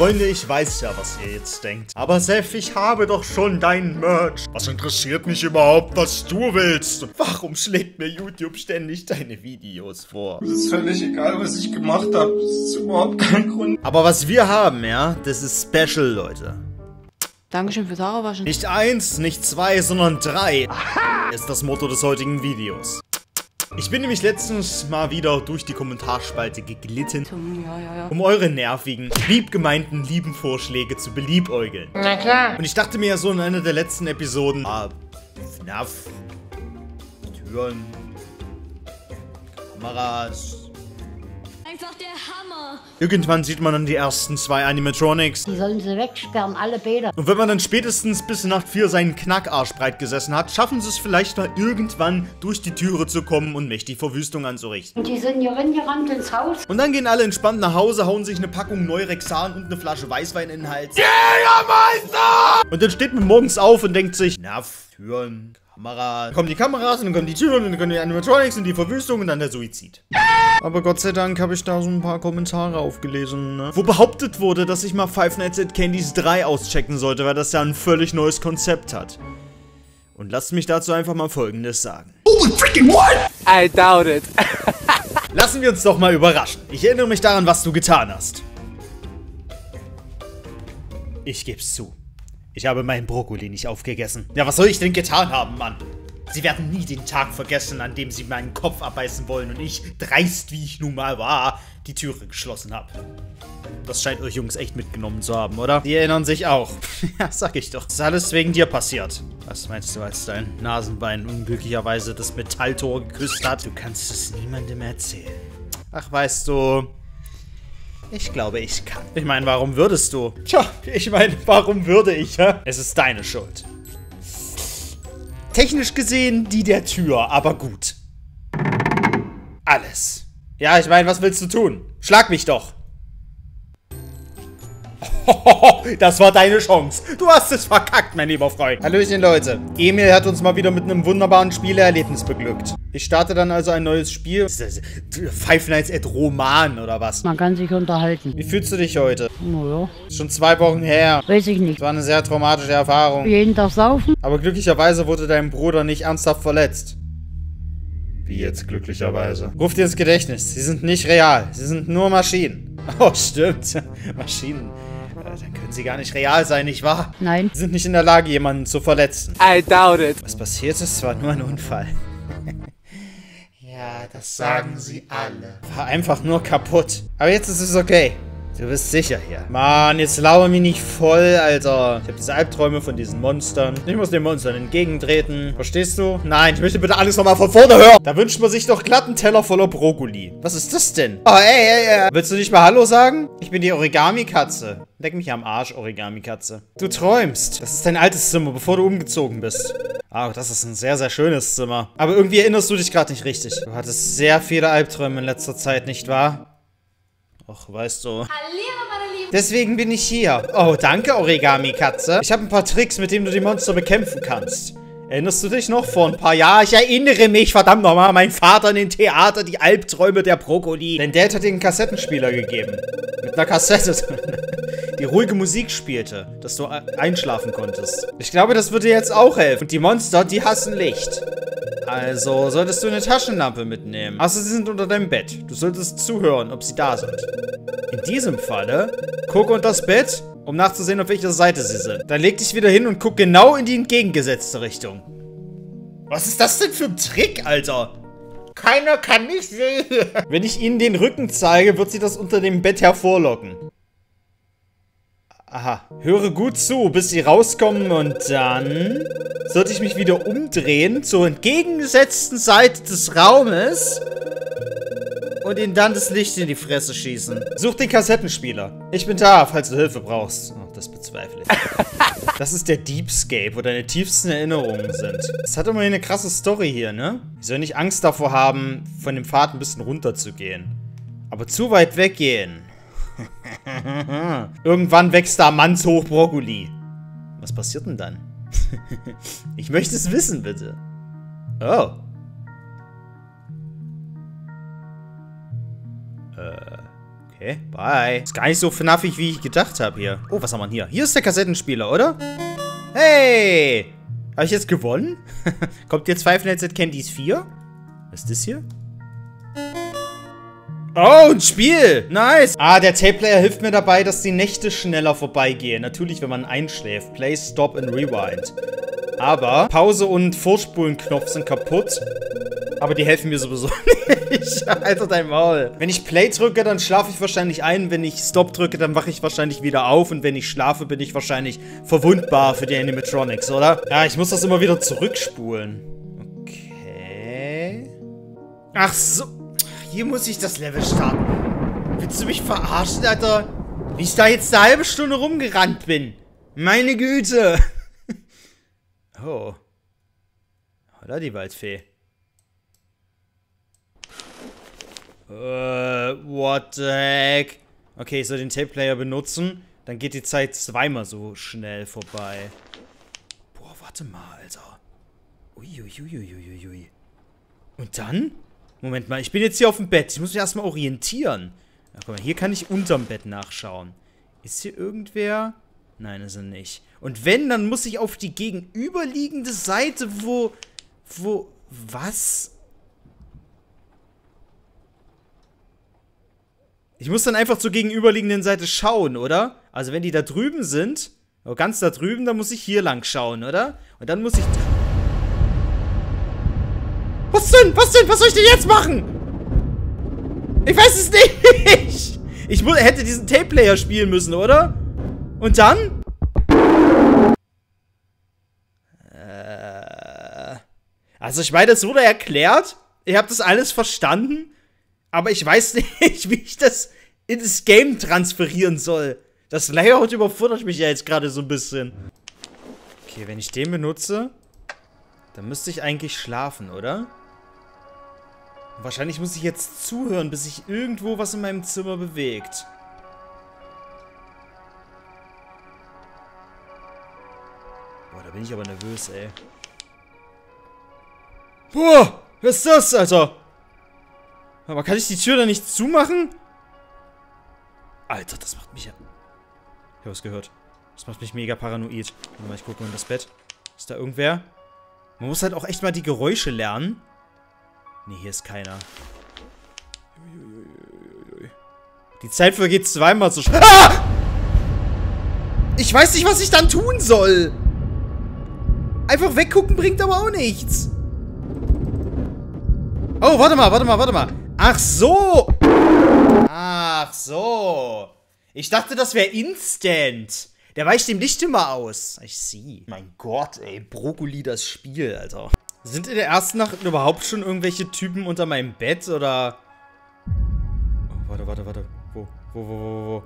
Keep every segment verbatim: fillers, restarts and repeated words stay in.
Freunde, ich weiß ja, was ihr jetzt denkt. Aber Sev, ich habe doch schon deinen Merch. Was interessiert mich überhaupt, was du willst? Warum schlägt mir YouTube ständig deine Videos vor? Es ist völlig egal, was ich gemacht habe. Das ist überhaupt kein Grund. Aber was wir haben, ja, das ist special, Leute. Dankeschön fürs Haarewaschen. Nicht eins, nicht zwei, sondern drei. Aha! Ist das Motto des heutigen Videos. Ich bin nämlich letztens mal wieder durch die Kommentarspalte geglitten, ja, ja, ja. um eure nervigen, liebgemeinten Liebenvorschläge zu beliebäugeln. Na klar. Und ich dachte mir ja so in einer der letzten Episoden, ah, F NAF, Türen, Kameras. Einfach der Hammer. Irgendwann sieht man dann die ersten zwei Animatronics. Die sollen sie wegsperren, alle Bäder. Und wenn man dann spätestens bis Nacht vier seinen Knackarsch breit gesessen hat, schaffen sie es vielleicht mal irgendwann durch die Türe zu kommen und mächtig Verwüstung anzurichten. Und die sind hier reingerannt ins Haus. Und dann gehen alle entspannt nach Hause, hauen sich eine Packung Neurexan und eine Flasche Weißwein in den Hals. Jägermeister! Und dann steht man morgens auf und denkt sich, na, Türen, Kameras. Dann kommen die Kameras und dann kommen die Türen und dann kommen die Animatronics und die Verwüstung und dann der Suizid. Aber Gott sei Dank habe ich da so ein paar Kommentare aufgelesen, ne? Wo behauptet wurde, dass ich mal Five Nights at Candy's drei auschecken sollte, weil das ja ein völlig neues Konzept hat. Und lasst mich dazu einfach mal Folgendes sagen. Holy freaking what? I doubt it. Lassen wir uns doch mal überraschen. Ich erinnere mich daran, was du getan hast. Ich geb's zu. Ich habe meinen Brokkoli nicht aufgegessen. Ja, was soll ich denn getan haben, Mann? Sie werden nie den Tag vergessen, an dem sie meinen Kopf abbeißen wollen und ich, dreist wie ich nun mal war, die Türe geschlossen habe. Das scheint euch Jungs echt mitgenommen zu haben, oder? Die erinnern sich auch. Ja, sag ich doch. Das ist alles wegen dir passiert. Was meinst du, als dein Nasenbein unglücklicherweise das Metalltor geküsst hat? Du kannst es niemandem erzählen. Ach, weißt du... Ich glaube, ich kann. Ich meine, warum würdest du? Tja, ich meine, warum würde ich, hä? Es ist deine Schuld. Technisch gesehen die der Tür, aber gut. Alles. Ja, ich meine, was willst du tun? Schlag mich doch. Hohoho, das war deine Chance. Du hast es verkackt, mein lieber Freund. Hallöchen, Leute. Emil hat uns mal wieder mit einem wunderbaren Spielerlebnis beglückt. Ich starte dann also ein neues Spiel. Five Nights at Roman, oder was? Man kann sich unterhalten. Wie fühlst du dich heute? Naja. Schon zwei Wochen her. Weiß ich nicht. Das war eine sehr traumatische Erfahrung. Jeden Tag saufen. Aber glücklicherweise wurde dein Bruder nicht ernsthaft verletzt. Wie jetzt glücklicherweise? Ruf dir ins Gedächtnis. Sie sind nicht real. Sie sind nur Maschinen. Oh, stimmt. Maschinen. Dann können sie gar nicht real sein, nicht wahr? Nein. Sie sind nicht in der Lage, jemanden zu verletzen. I doubt it. Was passiert ist, war nur ein Unfall. Ja, das sagen sie alle. War einfach nur kaputt. Aber jetzt ist es okay. Du bist sicher hier. Mann, jetzt laber mich nicht voll, Alter. Ich habe diese Albträume von diesen Monstern. Ich muss den Monstern entgegentreten. Verstehst du? Nein, ich möchte bitte alles nochmal von vorne hören. Da wünscht man sich doch glatt einen Teller voller Brokkoli. Was ist das denn? Oh, ey, ey, ey. Willst du nicht mal Hallo sagen? Ich bin die Origami-Katze. Leck mich am Arsch, Origami-Katze. Du träumst. Das ist dein altes Zimmer, bevor du umgezogen bist. Ah, das ist ein sehr, sehr schönes Zimmer. Aber irgendwie erinnerst du dich gerade nicht richtig. Du hattest sehr viele Albträume in letzter Zeit, nicht wahr? Ach, weißt du. Hallo, meine Lieben. Deswegen bin ich hier. Oh, danke, Origami-Katze. Ich habe ein paar Tricks, mit denen du die Monster bekämpfen kannst. Erinnerst du dich noch vor ein paar Jahren? Ich erinnere mich, verdammt nochmal, mein Vater in den Theater, die Albträume der Brokkoli. Dein Dad hat dir einen Kassettenspieler gegeben. Mit einer Kassette drin, die ruhige Musik spielte, dass du einschlafen konntest. Ich glaube, das würde dir jetzt auch helfen. Und die Monster, die hassen Licht. Also, solltest du eine Taschenlampe mitnehmen. Außer sie sind unter deinem Bett. Du solltest zuhören, ob sie da sind. In diesem Falle, guck unter das Bett, um nachzusehen, auf welcher Seite sie sind. Dann leg dich wieder hin und guck genau in die entgegengesetzte Richtung. Was ist das denn für ein Trick, Alter? Keiner kann mich sehen. Wenn ich ihnen den Rücken zeige, wird sie das unter dem Bett hervorlocken. Aha. Höre gut zu, bis sie rauskommen und dann... sollte ich mich wieder umdrehen zur entgegengesetzten Seite des Raumes und ihnen dann das Licht in die Fresse schießen. Such den Kassettenspieler. Ich bin da, falls du Hilfe brauchst. Oh, das bezweifle ich. Das ist der DeepScape, wo deine tiefsten Erinnerungen sind. Das hat immerhin eine krasse Story hier, ne? Ich soll nicht Angst davor haben, von dem Pfad ein bisschen runterzugehen. Aber zu weit weggehen. Irgendwann wächst da mannshoch Brokkoli. Was passiert denn dann? Ich möchte es wissen, bitte. Oh. Äh, Okay, bye. Ist gar nicht so FNAFig, wie ich gedacht habe hier. Oh, was haben wir hier? Hier ist der Kassettenspieler, oder? Hey! Habe ich jetzt gewonnen? Kommt jetzt Five Nights at Candy's vier? Was ist das hier? Oh, ein Spiel! Nice! Ah, der Tape-Player hilft mir dabei, dass die Nächte schneller vorbeigehen. Natürlich, wenn man einschläft. Play, Stop and Rewind. Aber Pause und Vorspulenknopf sind kaputt. Aber die helfen mir sowieso nicht. Alter, dein Maul. Wenn ich Play drücke, dann schlafe ich wahrscheinlich ein. Wenn ich Stop drücke, dann wache ich wahrscheinlich wieder auf. Und wenn ich schlafe, bin ich wahrscheinlich verwundbar für die Animatronics, oder? Ja, ich muss das immer wieder zurückspulen. Okay. Ach so. Hier muss ich das Level starten. Willst du mich verarschen, Alter? Wie ich da jetzt eine halbe Stunde rumgerannt bin. Meine Güte. Oh. Oder die Waldfee. Uh, what the heck? Okay, ich soll den Tape-Player benutzen. Dann geht die Zeit zweimal so schnell vorbei. Boah, warte mal, Alter. Uiuiuiuiuiui. Und dann? Moment mal, ich bin jetzt hier auf dem Bett. Ich muss mich erstmal orientieren. Na, guck mal, hier kann ich unterm Bett nachschauen. Ist hier irgendwer? Nein, ist er nicht. Und wenn, dann muss ich auf die gegenüberliegende Seite, wo... Wo... Was... Ich muss dann einfach zur gegenüberliegenden Seite schauen, oder? Also wenn die da drüben sind, ganz da drüben, dann muss ich hier lang schauen, oder? Und dann muss ich... Was denn? Was denn? Was soll ich denn jetzt machen? Ich weiß es nicht! Ich hätte diesen Tape-Player spielen müssen, oder? Und dann? Äh... Also ich meine, das wurde erklärt. Ich habe das alles verstanden. Aber ich weiß nicht, wie ich das in das Game transferieren soll. Das Layout überfordert mich ja jetzt gerade so ein bisschen. Okay, wenn ich den benutze, dann müsste ich eigentlich schlafen, oder? Und wahrscheinlich muss ich jetzt zuhören, bis sich irgendwo was in meinem Zimmer bewegt. Boah, da bin ich aber nervös, ey. Boah, was ist das, Alter? Aber kann ich die Tür da nicht zumachen? Alter, das macht mich ja... Ich hab's gehört. Das macht mich mega paranoid. Warte mal, ich gucke mal in das Bett. Ist da irgendwer? Man muss halt auch echt mal die Geräusche lernen. Ne, hier ist keiner. Die Zeit vergeht zweimal so schnell. Ah! Ich weiß nicht, was ich dann tun soll. Einfach weggucken bringt aber auch nichts. Oh, warte mal, warte mal, warte mal. Ach so! Ach so! Ich dachte, das wäre instant. Der weicht dem Licht immer aus. Ich sehe. Mein Gott, ey. Brokkoli, das Spiel, Alter. Sind in der ersten Nacht überhaupt schon irgendwelche Typen unter meinem Bett, oder? Oh, warte, warte, warte. Wo, wo, wo, wo, wo?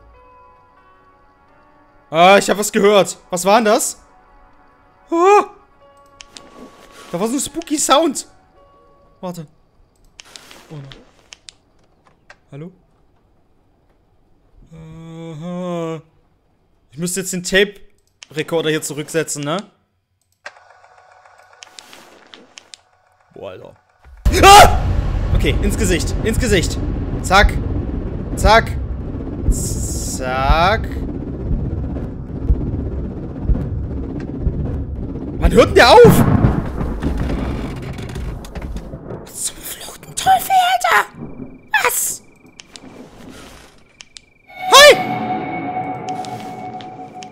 Ah, ich habe was gehört. Was war denn das? Ah! Da war so ein spooky Sound. Warte. Oh nein. Hallo? Aha. Ich müsste jetzt den Tape-Rekorder hier zurücksetzen, ne? Boah, Alter. Ah! Okay, ins Gesicht. Ins Gesicht. Zack. Zack. Zack. Wann hört denn der auf? Zum verfluchten Teufel, Alter! Was?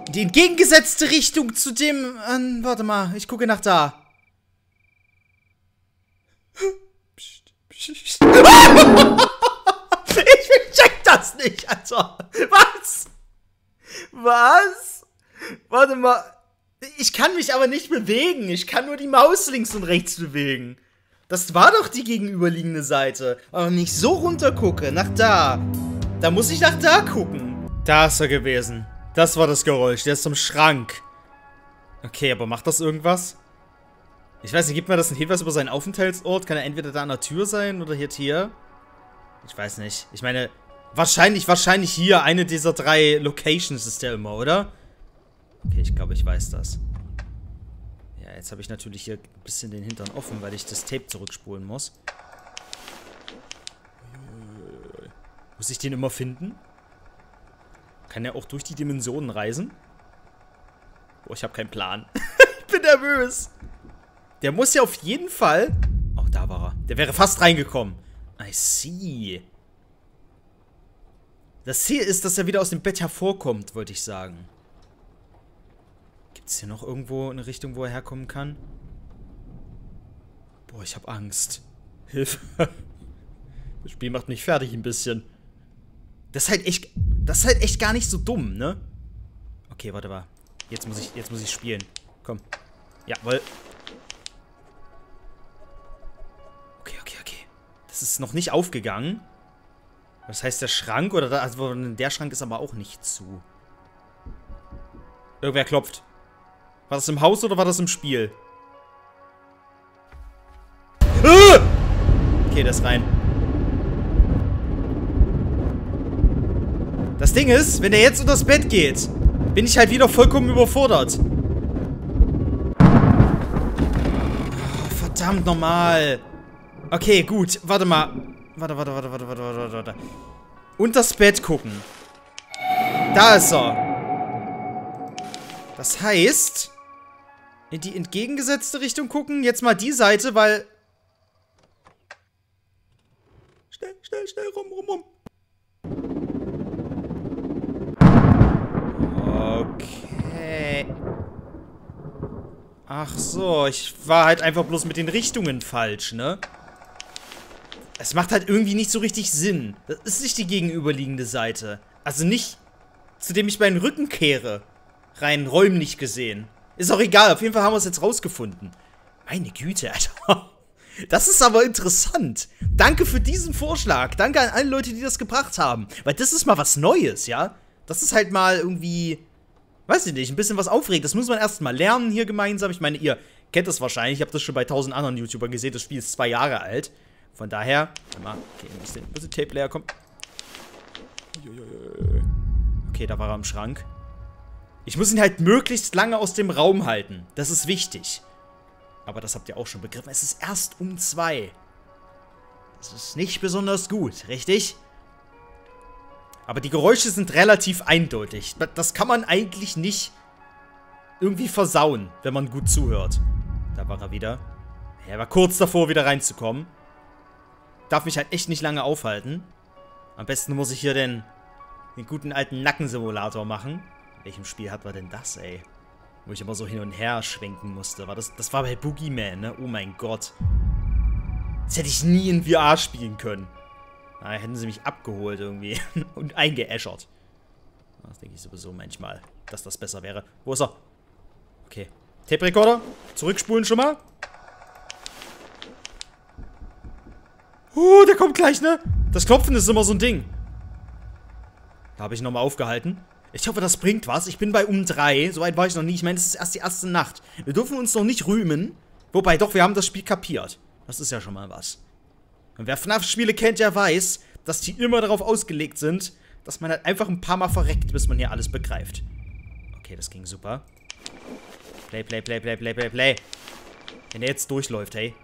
Die entgegengesetzte Richtung zu dem... Äh, warte mal, ich gucke nach da. Psst, psst, psst. Ich check das nicht, Alter. Was? Was? Warte mal. Ich kann mich aber nicht bewegen. Ich kann nur die Maus links und rechts bewegen. Das war doch die gegenüberliegende Seite. Aber wenn ich so runter gucke, nach da, da muss ich nach da gucken. Da ist er gewesen. Das war das Geräusch. Der ist zum Schrank. Okay, aber macht das irgendwas? Ich weiß nicht, gibt mir das einen Hinweis über seinen Aufenthaltsort? Kann er entweder da an der Tür sein oder hier, hier? Ich weiß nicht. Ich meine, wahrscheinlich, wahrscheinlich hier. Eine dieser drei Locations ist der immer, oder? Okay, ich glaube, ich weiß das. Ja, jetzt habe ich natürlich hier ein bisschen den Hintern offen, weil ich das Tape zurückspulen muss. Muss ich den immer finden? Kann er auch durch die Dimensionen reisen? Oh, ich habe keinen Plan. Ich bin nervös. Der muss ja auf jeden Fall... Oh, da war er. Der wäre fast reingekommen. I see. Das Ziel ist, dass er wieder aus dem Bett hervorkommt, wollte ich sagen. Gibt es hier noch irgendwo eine Richtung, wo er herkommen kann? Boah, ich habe Angst. Hilfe. Das Spiel macht mich fertig ein bisschen. Das ist halt echt... Das ist halt echt gar nicht so dumm, ne? Okay, warte mal. Jetzt muss ich, jetzt muss ich spielen. Komm. Jawohl. Okay, okay, okay. Das ist noch nicht aufgegangen. Das heißt, der Schrank oder da, also der Schrank ist aber auch nicht zu. Irgendwer klopft. War das im Haus oder war das im Spiel? Ah! Okay, das rein. Das Ding ist, wenn er jetzt unter das Bett geht, bin ich halt wieder vollkommen überfordert. Oh, verdammt nochmal. Okay, gut. Warte mal. Warte, warte, warte, warte, warte, warte, warte. Unter das Bett gucken. Da ist er. Das heißt, in die entgegengesetzte Richtung gucken. Jetzt mal die Seite, weil... Schnell, schnell, schnell, rum, rum, rum. Okay. Ach so, ich war halt einfach bloß mit den Richtungen falsch, ne? Es macht halt irgendwie nicht so richtig Sinn. Das ist nicht die gegenüberliegende Seite. Also nicht, zu dem ich meinen Rücken kehre. Rein räumlich gesehen. Ist auch egal, auf jeden Fall haben wir es jetzt rausgefunden. Meine Güte, Alter. Das ist aber interessant. Danke für diesen Vorschlag. Danke an alle Leute, die das gebracht haben. Weil das ist mal was Neues, ja? Das ist halt mal irgendwie, weiß ich nicht, ein bisschen was aufregend. Das muss man erstmal lernen hier gemeinsam. Ich meine, ihr kennt das wahrscheinlich. Ich habe das schon bei tausend anderen YouTubern gesehen. Das Spiel ist zwei Jahre alt. Von daher, mal, okay, wo ist der Tape-Player? Komm. Okay, da war er im Schrank. Ich muss ihn halt möglichst lange aus dem Raum halten. Das ist wichtig. Aber das habt ihr auch schon begriffen. Es ist erst um zwei. Das ist nicht besonders gut, richtig? Aber die Geräusche sind relativ eindeutig. Das kann man eigentlich nicht irgendwie versauen, wenn man gut zuhört. Da war er wieder. Er war kurz davor, wieder reinzukommen. Darf mich halt echt nicht lange aufhalten. Am besten muss ich hier den, den guten alten Nackensimulator machen. In welchem Spiel hat man denn das, ey? Wo ich immer so hin und her schwenken musste. War das, das war bei Boogeyman, ne? Oh mein Gott. Das hätte ich nie in V R spielen können. Da hätten sie mich abgeholt irgendwie und eingeäschert. Das denke ich sowieso manchmal, dass das besser wäre. Wo ist er? Okay. Tape-Recorder. Zurückspulen schon mal. Uh, der kommt gleich, ne? Das Klopfen ist immer so ein Ding. Da habe ich ihn nochmal aufgehalten. Ich hoffe, das bringt was. Ich bin bei um drei. So weit war ich noch nie. Ich meine, es ist erst die erste Nacht. Wir dürfen uns noch nicht rühmen. Wobei, doch, wir haben das Spiel kapiert. Das ist ja schon mal was. Und wer F NAF-Spiele kennt, der weiß, dass die immer darauf ausgelegt sind, dass man halt einfach ein paar Mal verreckt, bis man hier alles begreift. Okay, das ging super. Play, play, play, play, play, play, play. Wenn er jetzt durchläuft, hey.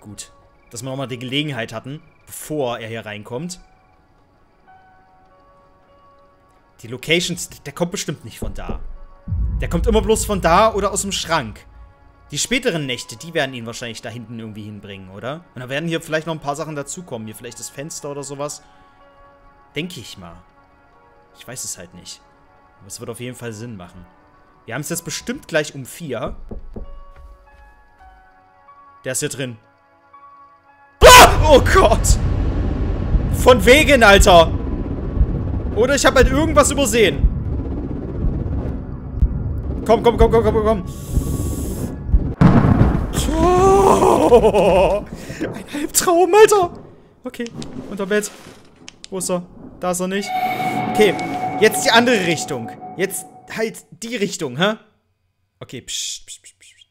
Gut. Dass wir nochmal die Gelegenheit hatten, bevor er hier reinkommt. Die Locations, der kommt bestimmt nicht von da. Der kommt immer bloß von da oder aus dem Schrank. Die späteren Nächte, die werden ihn wahrscheinlich da hinten irgendwie hinbringen, oder? Und da werden hier vielleicht noch ein paar Sachen dazukommen. Hier vielleicht das Fenster oder sowas. Denke ich mal. Ich weiß es halt nicht. Aber es wird auf jeden Fall Sinn machen. Wir haben es jetzt bestimmt gleich um vier. Der ist hier drin. Ah! Oh Gott! Von wegen, Alter! Oder ich habe halt irgendwas übersehen. Komm, komm, komm, komm, komm, komm. Oh, ein Halbtraum, Alter. Okay, unter Bett. Wo ist er? Da ist er nicht. Okay, jetzt die andere Richtung. Jetzt halt die Richtung, hä? Okay, psch, psch, psch, psch.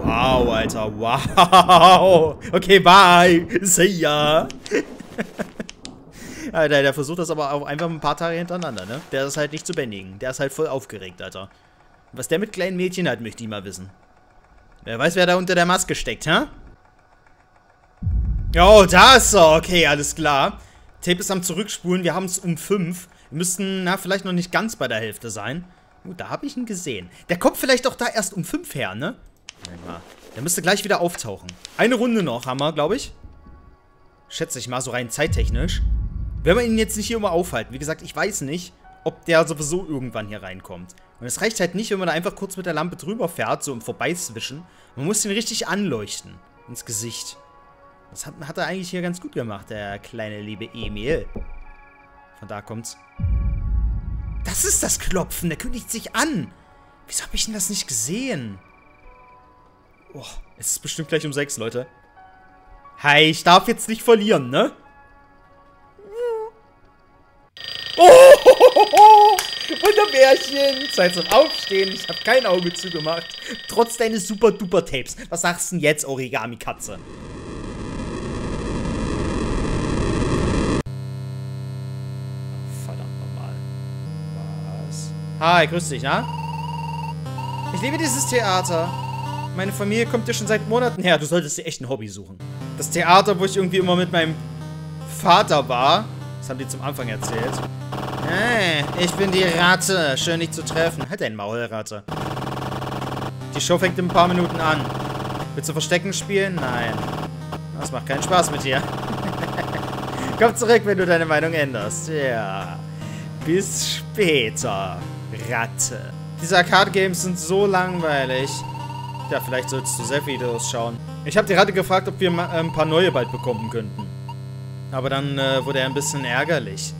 Wow, Alter, wow. Okay, bye. See ya. Alter, der versucht das aber auch einfach ein paar Tage hintereinander, ne? Der ist halt nicht zu bändigen. Der ist halt voll aufgeregt, Alter. Was der mit kleinen Mädchen hat, möchte ich mal wissen. Wer weiß, wer da unter der Maske steckt, hä? Oh, da ist er. Okay, alles klar. Tape ist am Zurückspulen. Wir haben es um fünf. Wir müssten, na, vielleicht noch nicht ganz bei der Hälfte sein. Oh, da habe ich ihn gesehen. Der kommt vielleicht auch da erst um fünf her, ne? Der müsste gleich wieder auftauchen. Eine Runde noch haben wir, glaube ich. Schätze ich mal, so rein zeittechnisch. Wenn wir ihn jetzt nicht hier immer aufhalten. Wie gesagt, ich weiß nicht, ob der sowieso irgendwann hier reinkommt. Und es reicht halt nicht, wenn man da einfach kurz mit der Lampe drüber fährt, so im Vorbeizwischen. Man muss ihn richtig anleuchten. Ins Gesicht. Das hat, hat er eigentlich hier ganz gut gemacht, der kleine liebe Emil. Von da kommt's. Das ist das Klopfen, der kündigt sich an. Wieso hab ich denn das nicht gesehen? Oh, es ist bestimmt gleich um sechs, Leute. Hey, ich darf jetzt nicht verlieren, ne? Oh, ho, ho, ho. Wunderbärchen. Zeit zum Aufstehen. Ich habe kein Auge zugemacht. Trotz deines Super-Duper-Tapes. Was sagst du denn jetzt, Origami-Katze? Oh, verdammt nochmal. Was? Hi, grüß dich, na? Ich liebe dieses Theater. Meine Familie kommt dir schon seit Monaten her. Du solltest dir echt ein Hobby suchen. Das Theater, wo ich irgendwie immer mit meinem Vater war. Das haben die zum Anfang erzählt. Hey, ich bin die Ratte. Schön, dich zu treffen. Halt dein Maul, Ratte. Die Show fängt in ein paar Minuten an. Willst du Verstecken spielen? Nein. Das macht keinen Spaß mit dir. Komm zurück, wenn du deine Meinung änderst. Ja. Bis später, Ratte. Diese Arcade-Games sind so langweilig. Ja, vielleicht solltest du Sev-Videos schauen. Ich habe die Ratte gefragt, ob wir ein paar neue bald bekommen könnten. Aber dann äh, wurde er ein bisschen ärgerlich.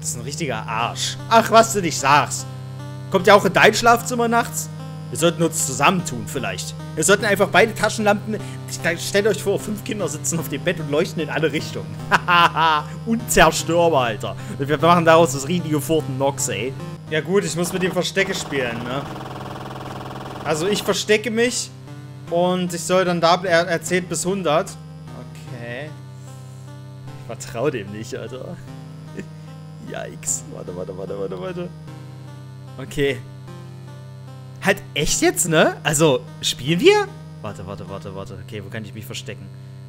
Das ist ein richtiger Arsch. Ach, was du nicht sagst. Kommt ja auch in dein Schlafzimmer nachts? Wir sollten uns zusammentun vielleicht. Wir sollten einfach beide Taschenlampen... Stellt euch vor, fünf Kinder sitzen auf dem Bett und leuchten in alle Richtungen. Hahaha, unzerstörbar, Alter. Und wir machen daraus das riesige Fortnox, ey. Ja gut, ich muss mit dem Verstecke spielen, ne? Also ich verstecke mich und ich soll dann da... Er, er zählt bis hundert. Okay. Ich vertraue dem nicht, Alter. Yikes. Warte, warte, warte, warte, warte. Okay. Halt echt jetzt, ne? Also, spielen wir? Warte, warte, warte, warte. Okay, wo kann ich mich verstecken?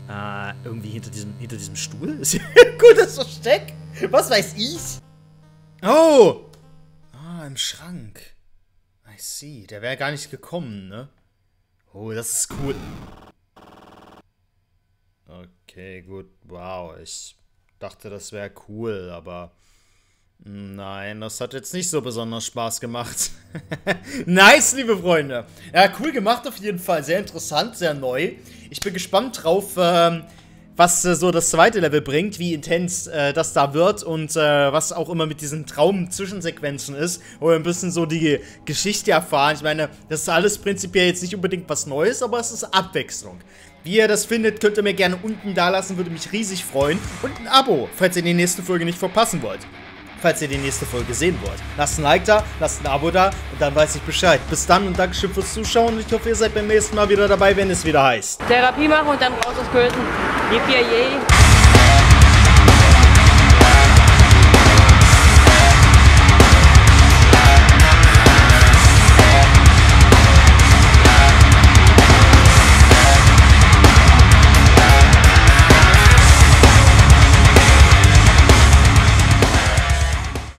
Äh, irgendwie hinter diesem, hinter diesem Stuhl? Ist hier ein gutes Versteck? Was weiß ich? Oh! Ah, im Schrank. I see. Der wäre gar nicht gekommen, ne? Oh, das ist cool. Okay, gut. Wow, ich... dachte, das wäre cool, aber nein, das hat jetzt nicht so besonders Spaß gemacht. Nice, liebe Freunde. Ja, cool gemacht auf jeden Fall. Sehr interessant, sehr neu. Ich bin gespannt drauf, ähm, was äh, so das zweite Level bringt, wie intens äh, das da wird und äh, was auch immer mit diesen Traum-Zwischensequenzen ist, wo wir ein bisschen so die Geschichte erfahren. Ich meine, das ist alles prinzipiell jetzt nicht unbedingt was Neues, aber es ist Abwechslung. Wie ihr das findet, könnt ihr mir gerne unten da lassen, würde mich riesig freuen. Und ein Abo, falls ihr die nächste Folge nicht verpassen wollt. Falls ihr die nächste Folge sehen wollt. Lasst ein Like da, lasst ein Abo da und dann weiß ich Bescheid. Bis dann und Dankeschön fürs Zuschauen und ich hoffe, ihr seid beim nächsten Mal wieder dabei, wenn es wieder heißt. Therapie machen und dann raus aus Köthen. Yippie-yay.